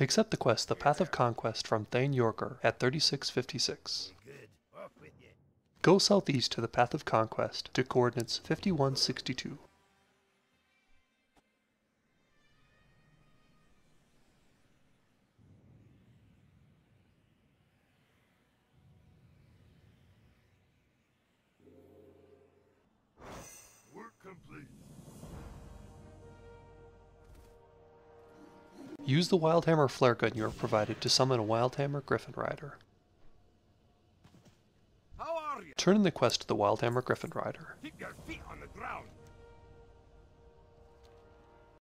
Accept the quest The Path of Conquest from Thane Yoregar at 3656. Go southeast to the Path of Conquest to coordinates 5162. Use the Wildhammer Flare Gun you are provided to summon a Wildhammer Gryphon Rider. Turn in the quest to the Wildhammer Gryphon Rider. Keep your feet on the ground.